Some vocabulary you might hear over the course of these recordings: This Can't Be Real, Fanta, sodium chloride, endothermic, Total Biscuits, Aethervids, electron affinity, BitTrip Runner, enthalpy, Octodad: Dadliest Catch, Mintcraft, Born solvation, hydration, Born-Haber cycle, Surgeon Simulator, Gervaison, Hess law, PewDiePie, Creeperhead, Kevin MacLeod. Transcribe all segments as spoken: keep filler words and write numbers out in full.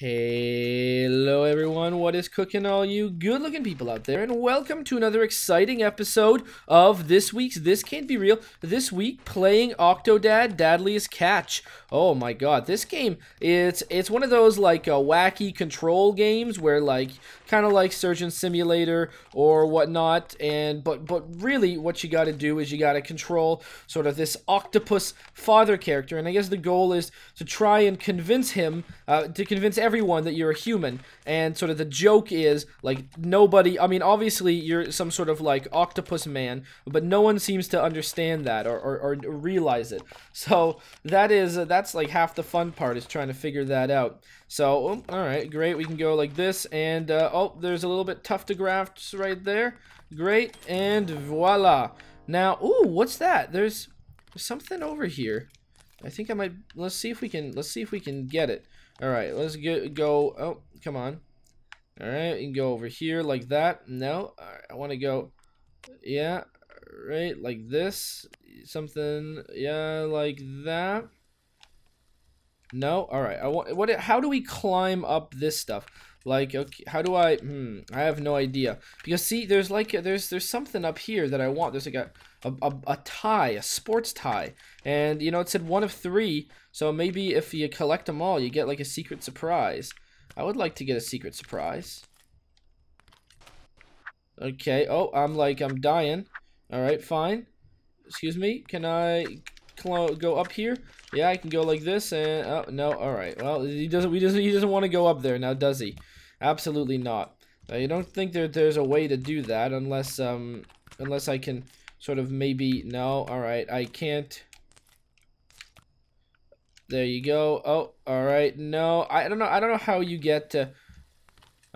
Hello everyone, what is cooking all you good looking people out there, and welcome to another exciting episode of this week's This Can't Be Real. This week playing Octodad Dadliest Catch. Oh my god, this game, it's it's one of those like uh, wacky control games where like kind of like Surgeon Simulator or whatnot, and but but really what you got to do is you got to control sort of this octopus father character, and I guess the goal is to try and convince him uh, to convince everyone that you're a human. And sort of the joke is like nobody, I mean obviously you're some sort of like octopus man, but no one seems to understand that or, or, or realize it. So that is uh, that's like half the fun part, is trying to figure that out. So um, all right, great, we can go like this, and uh, oh, there's a little bit tough to graft right there. Great, and voila. Now, ooh, what's that? There's something over here. I think I might, let's see if we can, let's see if we can get it. All right, let's go, go, oh, come on. All right, you can go over here like that. No, all right, I want to go, yeah, right, like this. Something, yeah, like that. No, all right, I want, what, how do we climb up this stuff? Like, okay, how do I, hmm, I have no idea. Because see, there's like, there's there's something up here that I want. There's like a, a, a, a tie, a sports tie. And, you know, it said one of three. So maybe if you collect them all, you get like a secret surprise. I would like to get a secret surprise. Okay, oh, I'm like, I'm dying. All right, fine. Excuse me, can I go up here? Yeah, I can go like this, and oh no, all right, well, he doesn't we doesn't he doesn't want to go up there now, does he? Absolutely not. I don't think there there's a way to do that unless um unless I can sort of maybe, no, all right, I can't. There you go. Oh, all right, no, I don't know I don't know how you get to.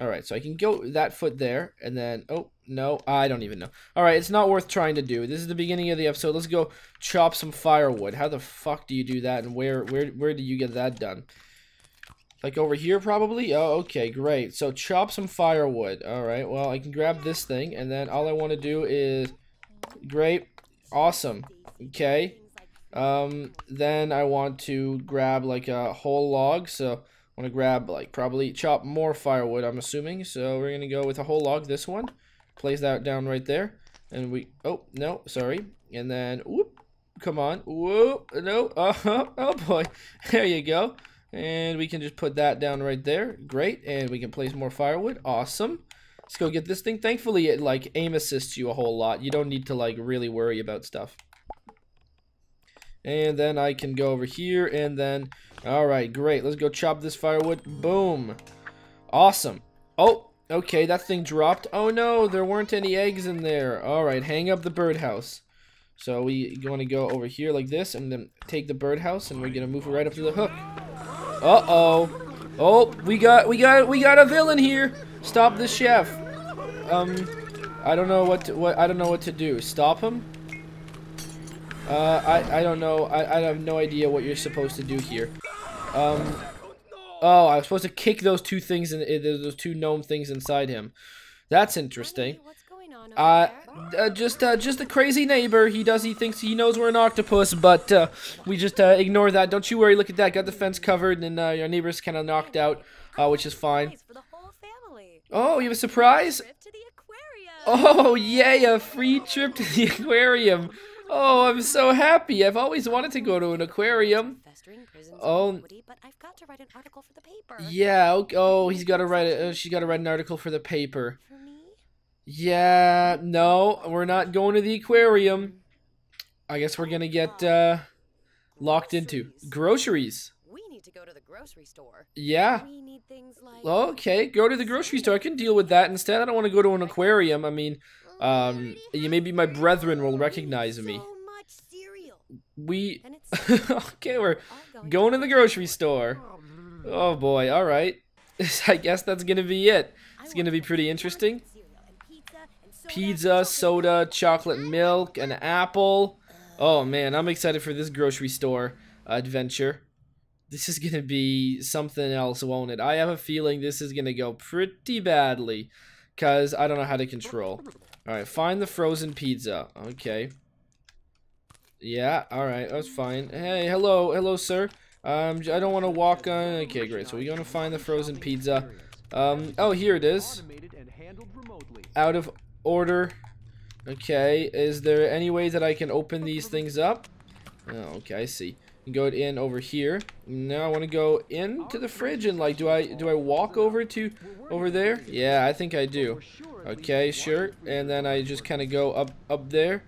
All right, so I can go that foot there, and then oh no, I don't even know. All right, it's not worth trying to do. This is the beginning of the episode. Let's go chop some firewood. How the fuck do you do that, and where where where do you get that done? Like over here probably? Oh, okay, great. So chop some firewood. All right, well, I can grab this thing, and then all I want to do is, great, awesome, okay. Um, then I want to grab like a whole log, so I want to grab like probably chop more firewood, I'm assuming. So we're going to go with a whole log, this one. Place that down right there, and we, oh no, sorry, and then whoop, come on, whoop, no, uh-huh, oh boy, there you go, and we can just put that down right there. Great, and we can place more firewood. Awesome, let's go get this thing. Thankfully it like aim assists you a whole lot, you don't need to like really worry about stuff. And then I can go over here, and then all right, great, let's go chop this firewood. Boom, awesome. Oh, okay, that thing dropped. Oh no, there weren't any eggs in there. Alright, hang up the birdhouse. So we going to go over here like this, and then take the birdhouse, and we're going to move it right up to the hook. Uh-oh. Oh, we got we got we got a villain here. Stop the chef. Um I don't know what to, what I don't know what to do. Stop him? Uh I I don't know. I I have no idea what you're supposed to do here. Um Oh, I was supposed to kick those two things in, those two gnome things inside him. That's interesting. Uh, uh just uh just a crazy neighbor. He does he thinks he knows we're an octopus, but uh we just uh, ignore that. Don't you worry. Look at that. Got the fence covered, and uh, your neighbor's kind of knocked out, uh, which is fine. Oh, you have a surprise? Oh, yay, a free trip to the aquarium. Oh, I'm so happy. I've always wanted to go to an aquarium. Oh, but I've got to write an article for the paper. Yeah, okay. Oh, he's got to write it. Uh, she's got to write an article for the paper. For me? Yeah, no, we're not going to the aquarium. I guess we're going to get uh, locked into groceries. We need to go to the grocery store. Yeah. We need things like, okay, go to the grocery store. I can deal with that instead. I don't want to go to an aquarium. I mean, um, maybe my brethren will recognize me. We okay, we're going to the grocery store. Oh boy, all right. I guess that's gonna be it. It's gonna be pretty interesting. Pizza, soda, chocolate milk, an apple. Oh man, I'm excited for this grocery store adventure. This is gonna be something else, won't it? I have a feeling this is gonna go pretty badly, cause I don't know how to control. All right, find the frozen pizza. Okay. Yeah, all right, that's fine. Hey, hello, hello, sir. Um, I don't want to walk on. Okay, great. So we're going to find the frozen pizza. Um, oh, here it is. Out of order. Okay, is there any way that I can open these things up? Oh, okay, I see. Go in over here. Now I want to go into the fridge and like, do I do I walk over to over there? Yeah, I think I do. Okay, sure. And then I just kind of go up up there.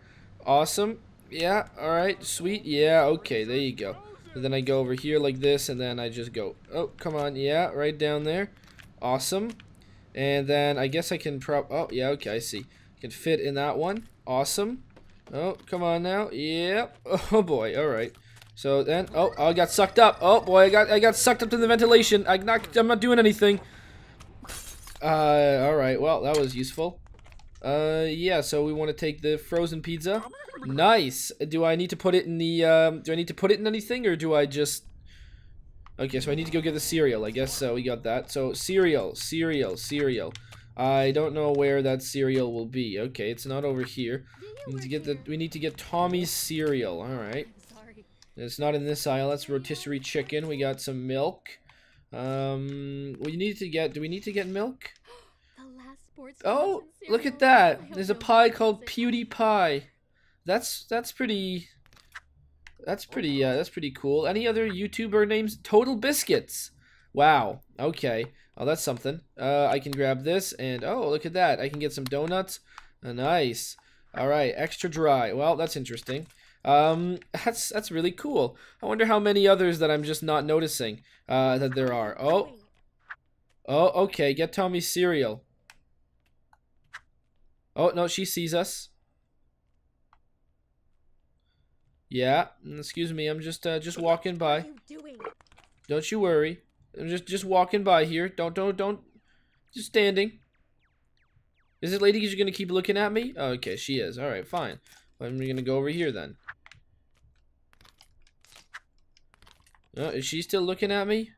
Awesome. Yeah. All right. Sweet. Yeah. Okay. There you go. And then I go over here like this, and then I just go. Oh, come on. Yeah. Right down there. Awesome. And then I guess I can prop. Oh, yeah. Okay. I see. I can fit in that one. Awesome. Oh, come on now. Yep. Oh boy. All right. So then, oh, I got sucked up. Oh boy, I got I got sucked up to the ventilation. I'm not I'm not doing anything. Uh, all right. Well, that was useful. Uh, yeah. So we want to take the frozen pizza. Nice. Do I need to put it in the? Um, do I need to put it in anything, or do I just? Okay. So I need to go get the cereal. I guess so. We got that. So cereal, cereal, cereal. I don't know where that cereal will be. Okay, it's not over here. We need to get the. We need to get Tommy's cereal. All right. It's not in this aisle. That's rotisserie chicken. We got some milk. Um, we need to get. Do we need to get milk? Oh, look at that! There's a pie called PewDiePie. That's that's pretty. That's pretty. Uh, that's pretty cool. Any other YouTuber names? Total Biscuits. Wow. Okay. Oh, that's something. Uh, I can grab this and oh, look at that! I can get some donuts. Uh, nice. All right. Extra dry. Well, that's interesting. Um, that's that's really cool. I wonder how many others that I'm just not noticing uh, that there are. Oh, oh, okay. Get Tommy's cereal. Oh no, she sees us. Yeah. Excuse me. I'm just uh, just walking by. Don't you worry. I'm just just walking by here. Don't don't don't. Just standing. Is this lady just gonna keep looking at me? Oh, okay, she is. All right, fine. I'm gonna go over here then. Oh, is she still looking at me?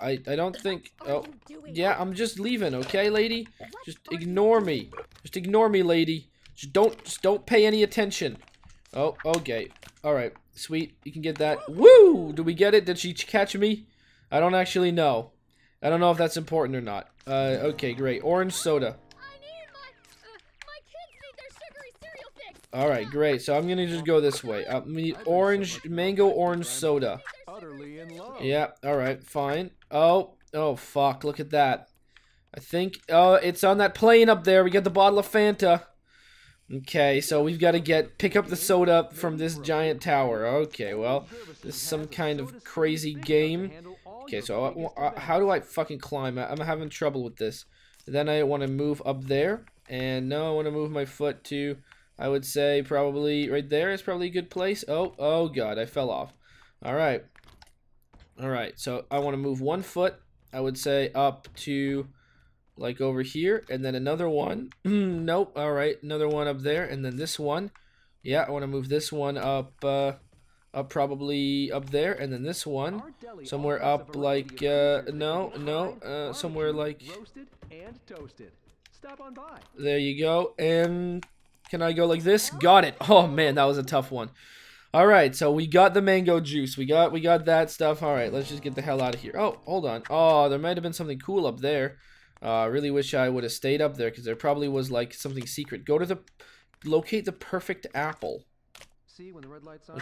I I don't think. Oh, yeah. I'm just leaving. Okay, lady. Just ignore me. Just ignore me, lady. Just don't just don't pay any attention. Oh, okay. All right. Sweet. You can get that. Woo! Did we get it? Did she catch me? I don't actually know. I don't know if that's important or not. Uh, okay, great. Orange soda. Alright, great. So I'm gonna just go this way. Uh, we need orange, mango orange soda. Yeah, alright, fine. Oh, oh fuck, look at that. I think, oh, it's on that plane up there. We got the bottle of Fanta. Okay, so we've got to get, pick up the soda from this giant tower. Okay, well, this is some kind of crazy game. Okay, so I, I, how do I fucking climb? I, I'm having trouble with this. Then I want to move up there. And no, I want to move my foot to... I would say probably right there is probably a good place. Oh, oh God, I fell off. All right. All right, so I want to move one foot, I would say up to like over here, and then another one. Nope, all right, another one up there, and then this one. Yeah, I want to move this one up, uh, up probably up there, and then this one. Somewhere up like, uh, no, no, uh, somewhere like. There you go, and... Can I go like this? Got it. Oh man, that was a tough one. All right, so we got the mango juice. We got we got that stuff. All right, let's just get the hell out of here. Oh, hold on. Oh, there might have been something cool up there. I uh, really wish I would have stayed up there because there probably was like something secret. Go to the locate the perfect apple.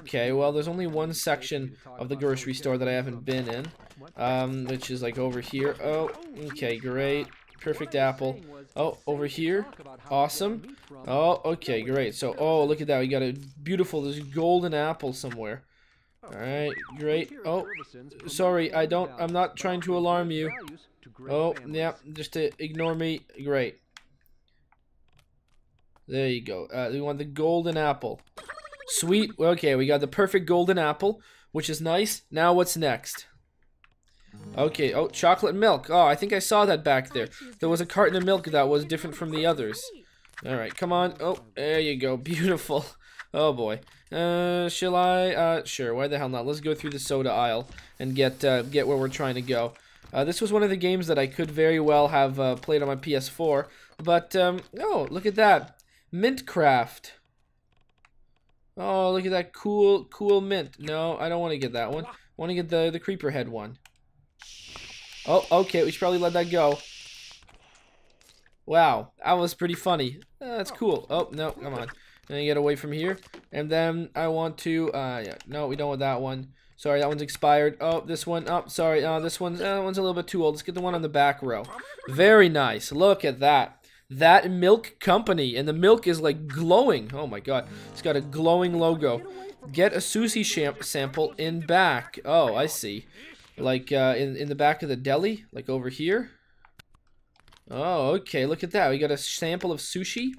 Okay, well, there's only one section of the grocery store that I haven't been in, um, which is like over here. Oh, okay, great. Perfect apple. Oh, over here. Awesome. Oh, okay, great. So, oh, look at that. We got a beautiful, there's a golden apple somewhere. All right, great. Oh, sorry. I don't, I'm not trying to alarm you. Oh, yeah, just to ignore me. Great. There you go. Uh, we want the golden apple. Sweet. Okay, we got the perfect golden apple, which is nice. Now what's next? Okay, oh, chocolate milk. Oh, I think I saw that back there. There was a carton of milk that was different from the others. Alright, come on. Oh, there you go. Beautiful. Oh, boy. Uh, shall I? Uh, sure, why the hell not? Let's go through the soda aisle and get uh, get where we're trying to go. Uh, this was one of the games that I could very well have uh, played on my P S four, but, um, oh, look at that. Mintcraft. Oh, look at that cool, cool mint. No, I don't want to get that one. Want to get the, the Creeperhead one. Oh, okay, we should probably let that go. Wow, that was pretty funny. Uh, that's cool. Oh, no, come on. And you get away from here. And then I want to, uh, yeah, no, we don't want that one. Sorry, that one's expired. Oh, this one, oh, sorry, uh, this one's, uh, one's a little bit too old. Let's get the one on the back row. Very nice. Look at that. That Milk Company, and the milk is like glowing. Oh my god, it's got a glowing logo. Get a sushi sham sample in back. Oh, I see. Like uh, in, in the back of the deli, like over here. Oh, okay, look at that. We got a sample of sushi.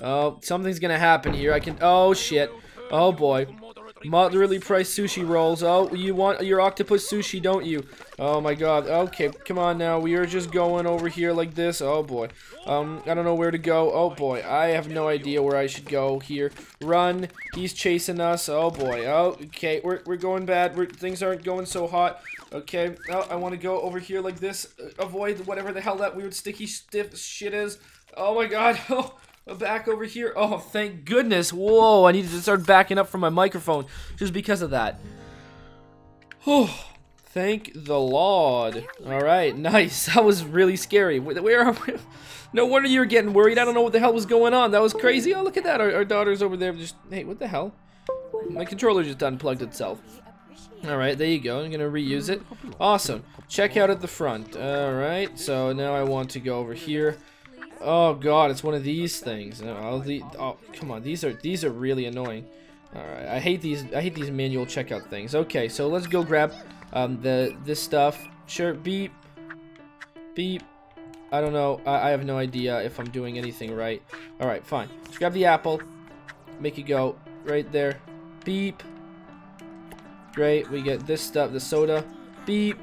Oh, something's gonna happen here. I can, oh shit. Oh boy. Moderately priced sushi rolls. Oh, you want your octopus sushi, don't you? Oh my god. Okay, come on now. We are just going over here like this. Oh boy. Um, I don't know where to go. Oh boy. I have no idea where I should go here. Run. He's chasing us. Oh boy. Oh, okay. We're, we're going bad. We're, things aren't going so hot. Okay. Oh, I want to go over here like this. Avoid whatever the hell that weird sticky stiff shit is. Oh my god. Oh. Back over here. Oh, thank goodness. Whoa, I needed to start backing up from my microphone just because of that. Oh, thank the Lord. All right, nice. That was really scary. Where are we? No wonder you were getting worried. I don't know what the hell was going on. That was crazy. Oh, look at that. Our, our daughter's over there. Just, hey, what the hell? My controller just unplugged itself. All right, there you go. I'm going to reuse it. Awesome. Check out at the front. All right, so now I want to go over here. Oh god, it's one of these things. Oh, the, oh, come on, these are these are really annoying. All right, I hate these. I hate these manual checkout things. Okay, so let's go grab um, the this stuff. Sure, beep, beep. I don't know. I, I have no idea if I'm doing anything right. All right, fine. Let's grab the apple. Make it go right there. Beep. Great. We get this stuff. The soda. Beep.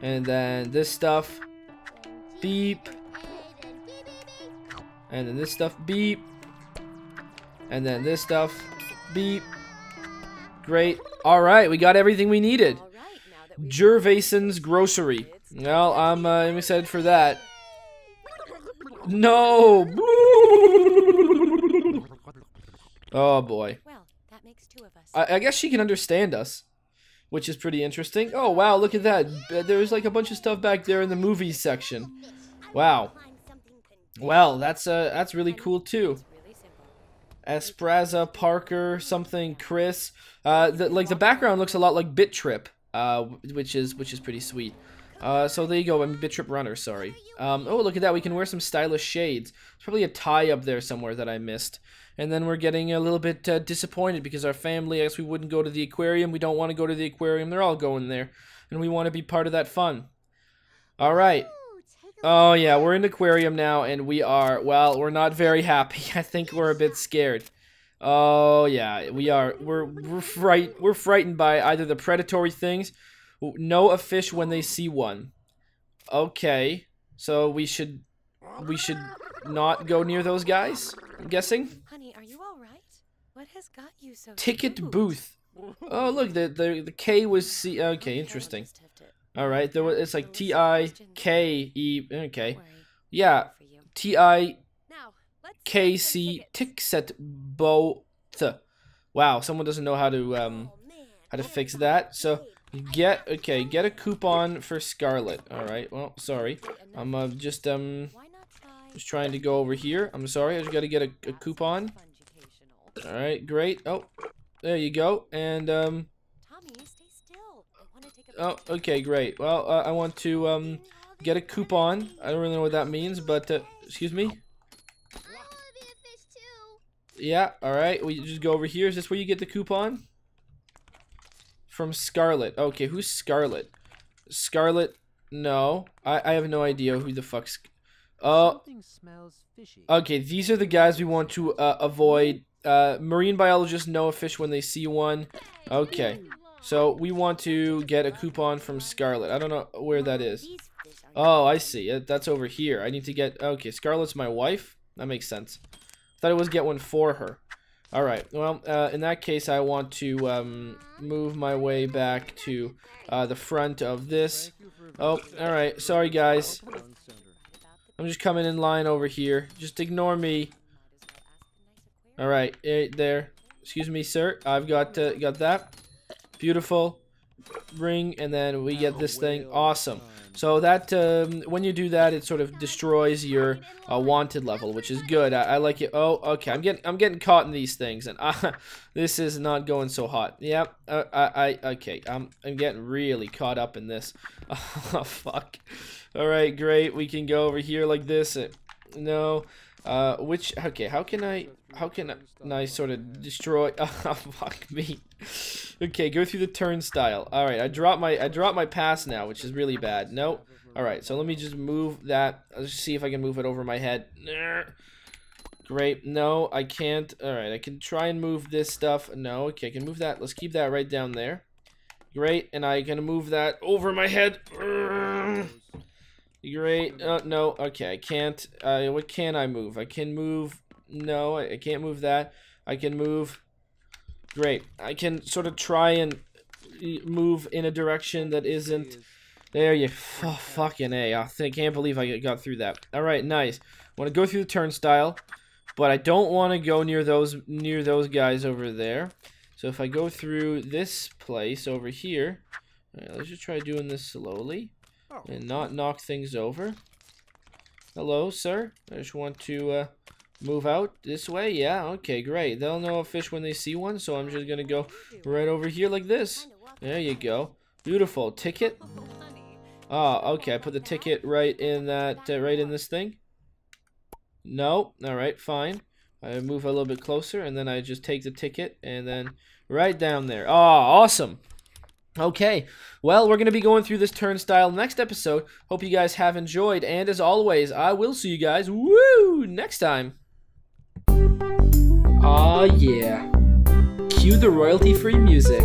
And then this stuff. Beep. And then this stuff, beep. And then this stuff, beep. Great. Alright, we got everything we needed. Gervaison's Grocery. Well, I'm, uh, I'm excited for that. No! Oh, boy. I, I guess she can understand us, which is pretty interesting. Oh, wow, look at that. There's like a bunch of stuff back there in the movies section. Wow. Well, that's uh, that's really cool too. Espraza Parker, something Chris. Uh, the, like the background looks a lot like BitTrip, uh, which is which is pretty sweet. Uh, so there you go. I'm BitTrip Runner. Sorry. Um, oh, look at that. We can wear some stylish shades. There's probably a tie up there somewhere that I missed. And then we're getting a little bit uh, disappointed because our family, I guess we wouldn't go to the aquarium. We don't want to go to the aquarium. They're all going there, and we want to be part of that fun. All right. Oh, yeah, we're in the aquarium now, and we are, well, we're not very happy. I think we're a bit scared. Oh, yeah, we are. We're, we're, fright, we're frightened by either the predatory things. Know a fish when they see one. Okay, so we should, we should not go near those guys, I'm guessing. Honey, are you all right? What has got you so Ticket cute? Booth. Oh, look, the, the, the K was C. Okay, interesting. All right, there was, it's like T I K E, okay. Yeah, T I K C, Tickset Both. Wow, someone doesn't know how to, um, how to fix that. So, get, okay, get a coupon for Scarlet. All right, well, sorry. I'm uh, just, um, just trying to go over here. I'm sorry, I just gotta get a, a coupon. All right, great. Oh, there you go, and, um, oh, okay, great. Well, uh, I want to um, get a coupon. I don't really know what that means, but uh, excuse me. Yeah, all right. We just go over here. Is this where you get the coupon? From Scarlet. Okay, who's Scarlet? Scarlet? No, I I have no idea who the fuck's. Oh. Uh, okay, these are the guys we want to uh, avoid. Uh, marine biologists know a fish when they see one. Okay. So, we want to get a coupon from Scarlet. I don't know where that is. Oh, I see. That's over here. I need to get... Okay, Scarlet's my wife. That makes sense. I thought it was get one for her. Alright, well, uh, in that case, I want to um, move my way back to uh, the front of this. Oh, alright. Sorry, guys. I'm just coming in line over here. Just ignore me. Alright, there. Excuse me, sir. I've got, uh, got that. beautiful. Ring, and then we get this thing. Awesome. So that um, when you do that, it sort of destroys your uh, wanted level, which is good. I, I like it. Oh, okay. I'm getting I'm getting caught in these things, and uh, this is not going so hot. Yep. Uh, I I okay. I'm I'm getting really caught up in this. Oh fuck. All right, great. We can go over here like this. No. Uh, which okay? How can I? How can I, can I sort of destroy? Oh, fuck me. Okay, go through the turnstile. All right, I dropped my I dropped my pass now, which is really bad. No. Nope. All right, so let me just move that. Let's see if I can move it over my head. Great. No, I can't. All right, I can try and move this stuff. No. Okay, I can move that. Let's keep that right down there. Great, and I can move that over my head. Great. Uh, no. Okay, I can't. Uh, what can I move? I can move. No, I can't move that. I can move. Great. I can sort of try and move in a direction that isn't. There you. Oh, fucking A. I can't believe I got through that. All right. Nice. Want to go through the turnstile, but I don't want to go near those near those guys over there. So if I go through this place over here, all right, let's just try doing this slowly. And not knock things over. Hello, sir. I just want to uh, move out this way. Yeah, okay, great. They'll know a fish when they see one, so I'm just going to go right over here like this. There you go. Beautiful. Ticket. Oh, okay. I put the ticket right in that, uh, right in this thing. No. All right, fine. I move a little bit closer, and then I just take the ticket, and then right down there. Oh, awesome. Okay, well, we're going to be going through this turnstile next episode. Hope you guys have enjoyed, and as always, I will see you guys, woo, next time. Aw, yeah. Cue the royalty-free music.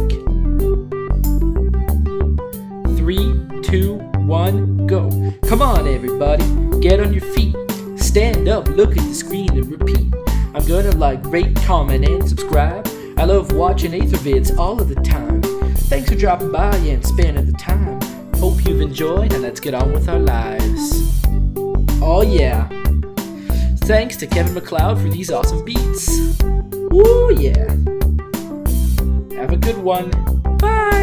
Three, two, one, go. Come on, everybody, get on your feet. Stand up, look at the screen, and repeat. I'm going to like, rate, comment, and subscribe. I love watching Aethervids all of the time. Thanks for dropping by and spending the time. Hope you've enjoyed, and let's get on with our lives. Oh yeah. Thanks to Kevin MacLeod for these awesome beats. Ooh yeah. Have a good one. Bye.